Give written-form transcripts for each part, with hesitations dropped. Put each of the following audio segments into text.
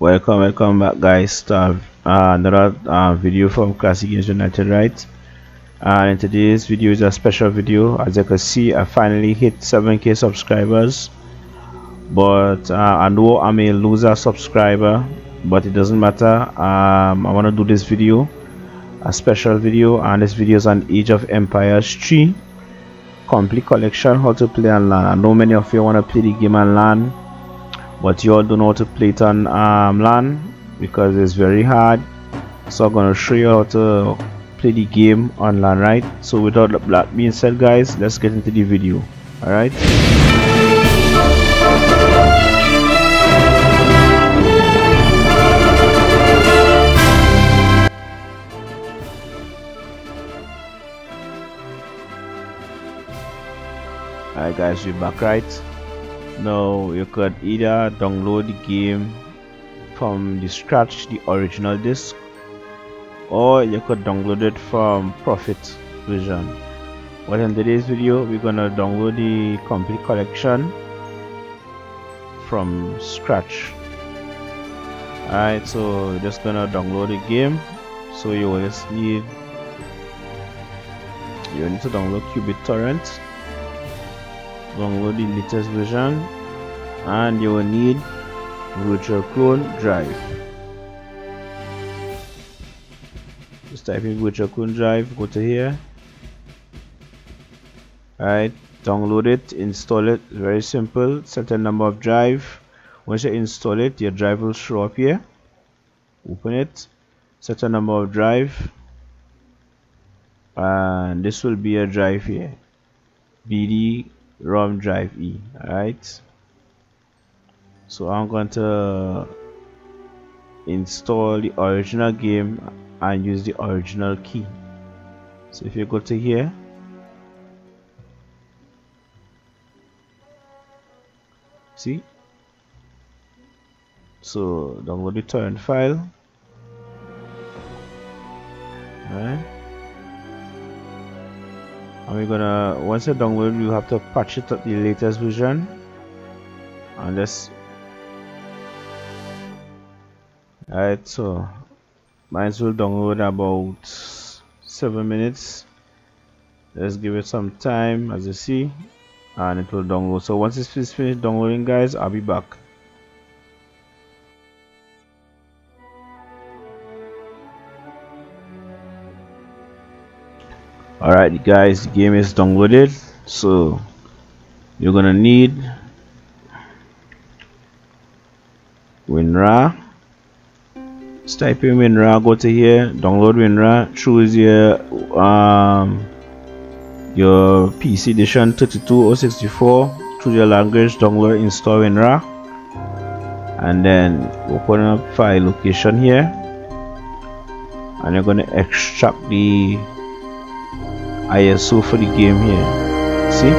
Welcome back, guys, to another video from Classic Games United, right? And today's video is a special video. As you can see, I finally hit 7k subscribers, but I know I'm a loser subscriber, but it doesn't matter. I want to do this video, a special video, and this video is on Age of Empires 3 Complete Collection, how to play on LAN. I know many of you want to play the game on LAN, but you all don't know how to play it on LAN because it's very hard. So I'm gonna show you how to play the game on LAN, right? So without that being said, guys, let's get into the video. All right. All right, guys, we're back, right? Now you could either download the game from the scratch, the original disc, or you could download it from profit version. But in today's video, we're gonna download the complete collection from scratch. Alright, so we're just gonna download the game. So you will just need to download qBittorrent. Download the latest version, and you will need Virtual Clone Drive. Just type in Virtual Clone Drive, go to here. Alright, download it, install it, very simple. Certain number of drive. Once you install it, your drive will show up here. Open it, certain number of drive, and this will be your drive here, BD-ROM drive E. Alright, so I'm going to install the original game and use the original key. So if you go to here, see, so download the torrent file. Alright, and we're gonna, once you download, you have to patch it up the latest version, and this. Alright, so mine will download about 7 minutes. Let's give it some time, as you see, and it will download. So once it's finished downloading, guys, I'll be back. Alright, guys, the game is downloaded. So you're gonna need WinRAR. Just type in WinRAR, go to here, download WinRAR, choose your PC edition 32 or 64, choose your language, download, install WinRAR, and then open up file location here, and you're gonna extract the ISO for the game here, see.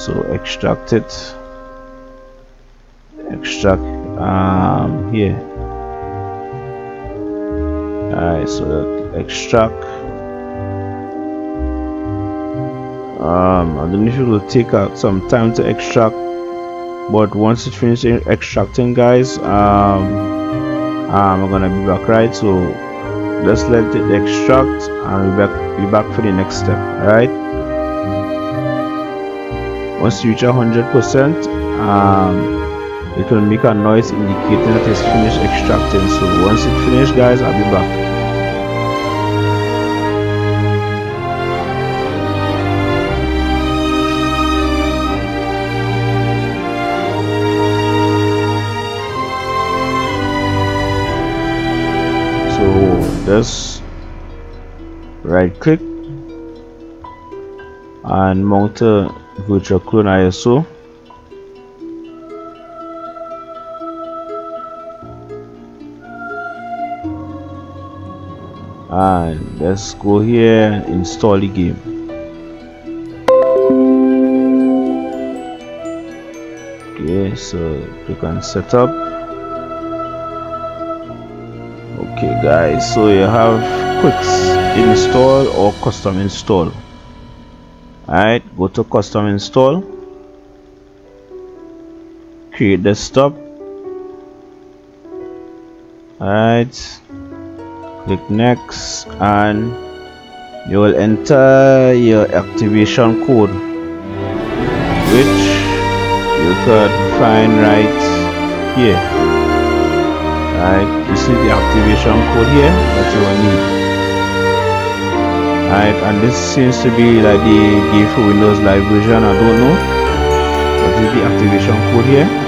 So extract it, extract here. Alright, so extract, I don't know if it will take out some time to extract, but once it finishes extracting, guys, I'm gonna be back, right? So let's let it extract, and we'll be back for the next step. Alright, once you reach 100%, it will make a noise indicating that it's finished extracting. So once it's finished, guys, I'll be back. Just right click and mount a virtual clone ISO. And let's go here, install the game. Okay, so click on setup. Okay, guys, so you have quick install or custom install. Alright, go to custom install, create desktop, Alright, click next and you will enter your activation code, which you could find right here. Alright, you see the activation code here that you will need. Alright, and this seems to be like the game for Windows Live version, I don't know. But this is the activation code here.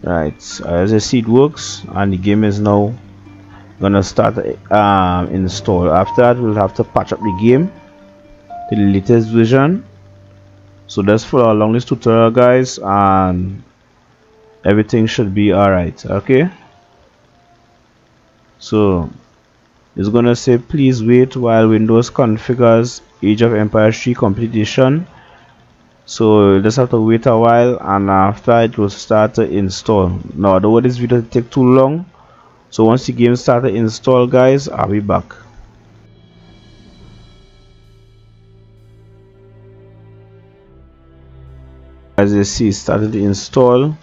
Right, as you see it works and the game is now gonna start install. After that we'll have to patch up the game to the latest version. So that's for our longest tutorial, guys, and everything should be alright. Okay, so it's gonna say please wait while Windows configures Age of Empires 3 completion. So you just have to wait a while and after it will start to install. Now I don't want this video to take too long, so once the game starts to install, guys, I'll be back. As you see, it started to install.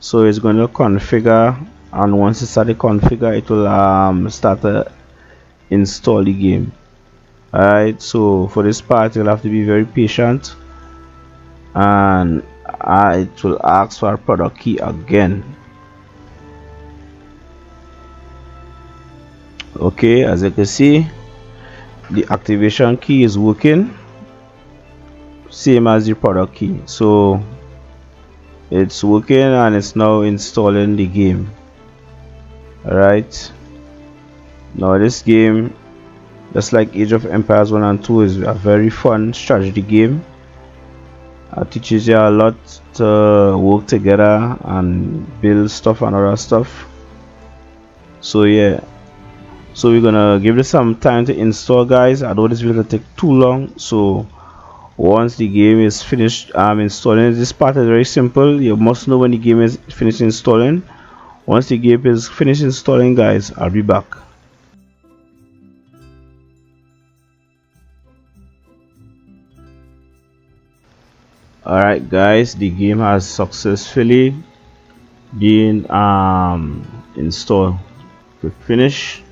So it's going to configure, and once it started configure, it will start to install the game. Alright, so for this part you'll have to be very patient, and it will ask for a product key again. Okay, as you can see, the activation key is working same as the product key, so it's working and it's now installing the game. Alright, now this game, just like Age of Empires 1 and 2, is a very fun strategy game. It teaches you a lot to work together and build stuff and other stuff. So yeah, so we're gonna give this some time to install, guys. I know this video will take too long, so once the game is finished installing, this part is very simple. You must know when the game is finished installing. Once the game is finished installing, guys, I'll be back. Alright, guys, the game has successfully been installed. Click finish.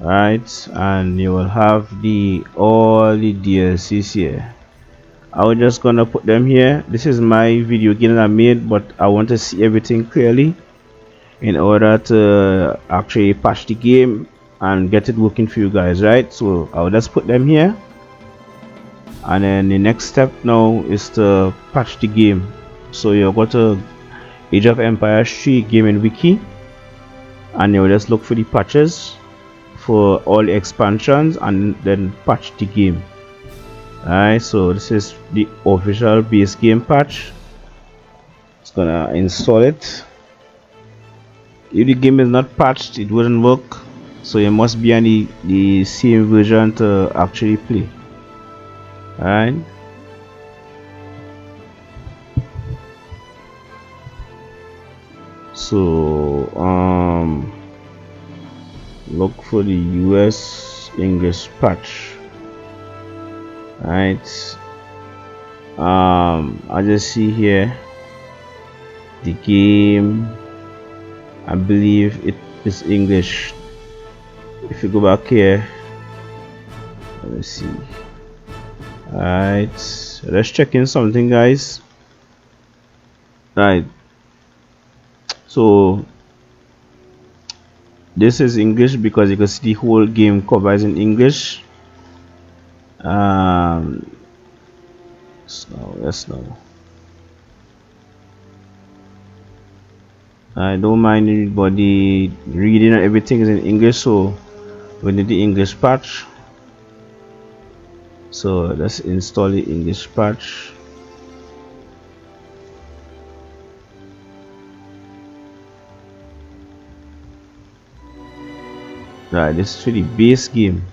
Alright, and you will have the all the DLCs here. I was just gonna put them here. This is my video game I made, but I want to see everything clearly in order to actually patch the game and get it working for you guys, right? So I will just put them here, and then the next step now is to patch the game. So you go to Age of Empires 3 Gaming Wiki, and you will just look for the patches for all the expansions and then patch the game. Alright, so this is the official base game patch. It's gonna install it. If the game is not patched, it wouldn't work, so you must be on the same version to actually play. Alright, so look for the US English patch. Right, I just see here the game, I believe it is English. If you go back here, let me see. Alright, let's check in something, guys. Right, so this is English because you can see the whole game cover is in English. So yes, no, I don't mind anybody reading, and everything is in English, so we need the English patch. So let's install the English patch. Right, this is for the base game.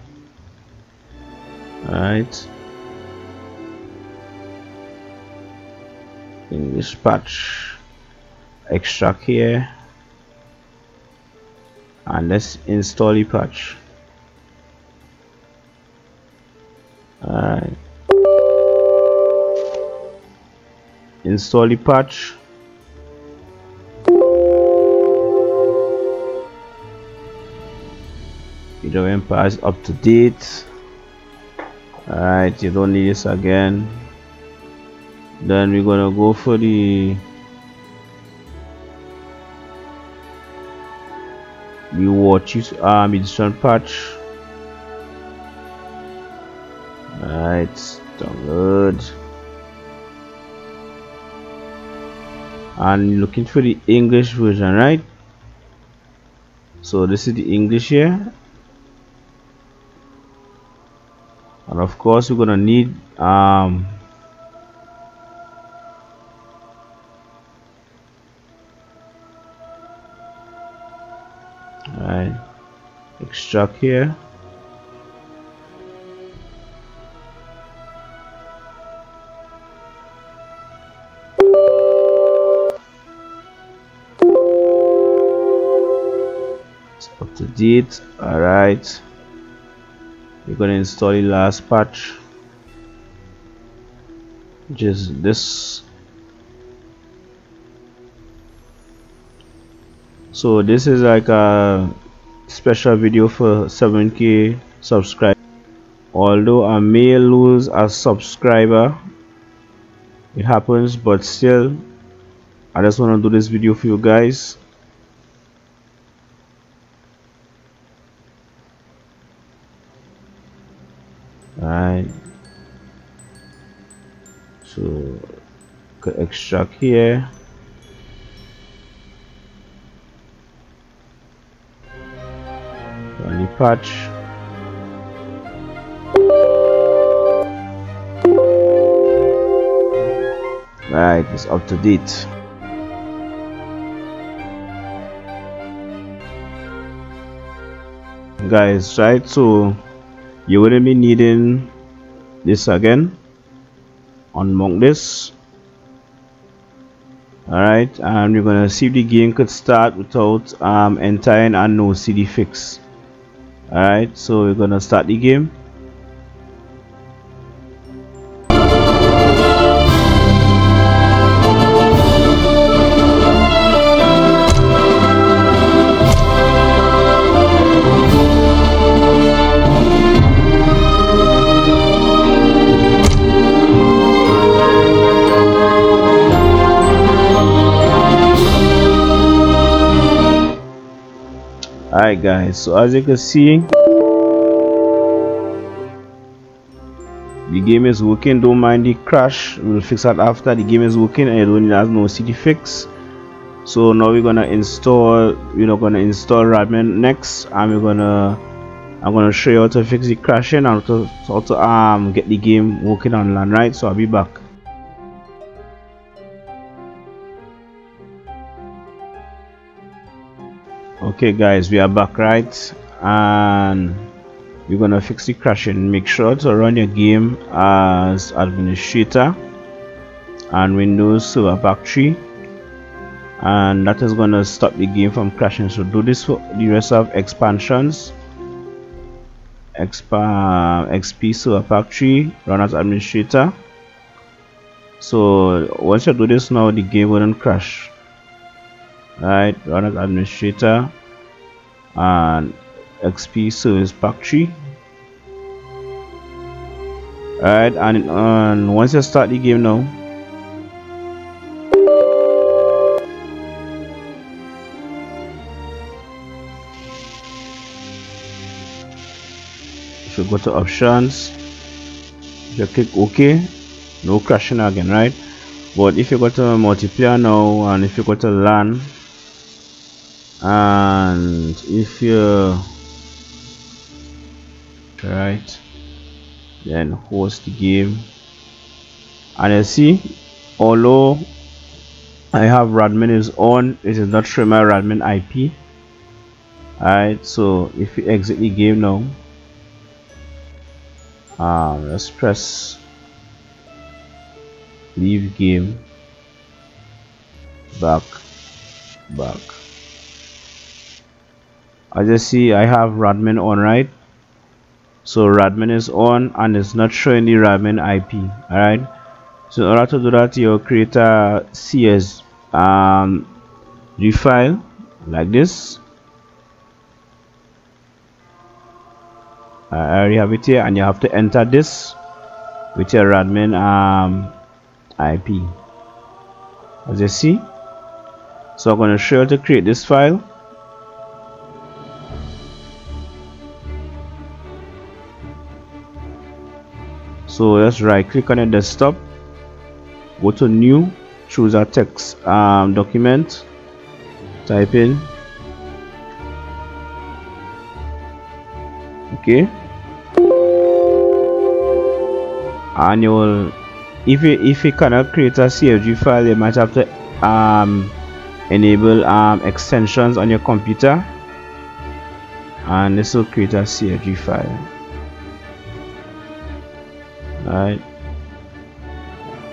Alright, English patch, extract here, and let's install the patch. Alright, install the patch. Age of Empires is up to date. Alright, you don't need this again. Then we're gonna go for the War Chiefs Army Edition patch. Alright, download. And looking for the English version, right? So this is the English here. And of course, we're gonna need right, extract here. It's up to date. All right. We're gonna install the last patch, which is this. So this is like a special video for 7k subscribers. Although I may lose a subscriber, it happens, but still I just want to do this video for you guys. Alright, so extract here. Only patch. Right, it's up to date. Guys, right, so you wouldn't be needing this again. Unmount this. Alright, and we're gonna see if the game could start without entering a no CD fix. Alright, so we're gonna start the game. Alright guys, so as you can see, the game is working. Don't mind the crash, we'll fix that after. The game is working and it only has no CD fix. So now we're gonna install Radmin next, and I'm gonna show you how to fix the crashing and how to get the game working on LAN, right? So I'll be back. Okay guys, we are back, right, and we're gonna fix the crashing. Make sure to run your game as administrator and Windows Server Pack 3, and that is gonna stop the game from crashing. So do this for the rest of expansions. XP Server Pack 3, run as administrator. So once you do this now, the game wouldn't crash. Right, run as administrator and XP Service Pack 3. Alright, and once you start the game now, you should go to options. You should click OK. No crashing again, right? But if you go to multiplayer now, and if you go to LAN, and if you right, then host the game, and you see, although I have Radmin is on, it is not showing my Radmin IP. Alright, so if you exit the game now, let's press leave game, back. As you see, I have Radmin on, right? So Radmin is on and it's not showing the Radmin IP. Alright, So in order to do that, your creator CS refile like this. I already have it here, and you have to enter this with your Radmin IP, as you see. So I'm going to show you to create this file. So just right click on your desktop, go to new, choose a text document, type in okay, and you will, if you cannot create a CFG file, you might have to enable extensions on your computer, and this will create a CFG file. Alright,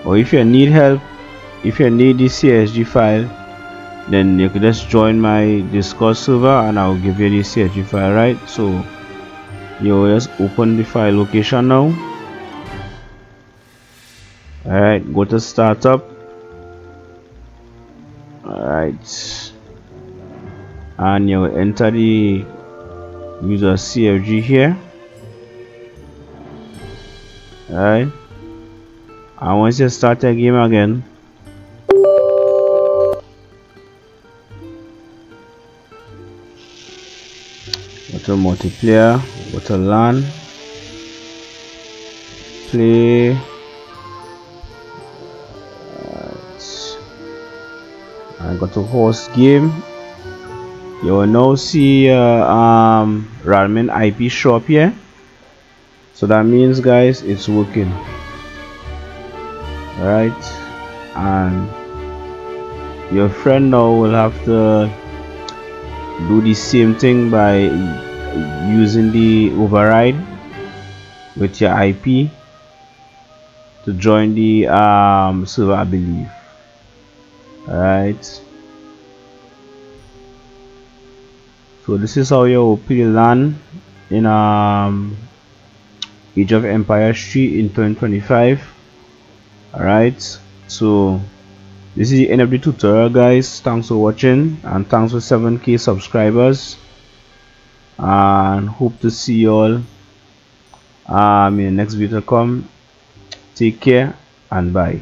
or if you need help, if you need this CSG file, then you can just join my Discord server and I'll give you the CSG file. Right, so you just open the file location now. Alright, go to startup. Alright, and you enter the user CFG here. Alright, and once you start the game again, go to multiplayer, go to LAN, play. I got to host game. You will now see Radmin IP show up here, so that means, guys, it's working. All right, and your friend now will have to do the same thing by using the override with your IP to join the server, I believe. Alright, so this is how you play LAN in Age of Empires 3 in 2025. Alright, so this is the end of the tutorial, guys. Thanks for watching, and thanks for 7K subscribers, and hope to see you all in the next video to come. Take care and bye.